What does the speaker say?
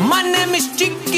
My name is Chick.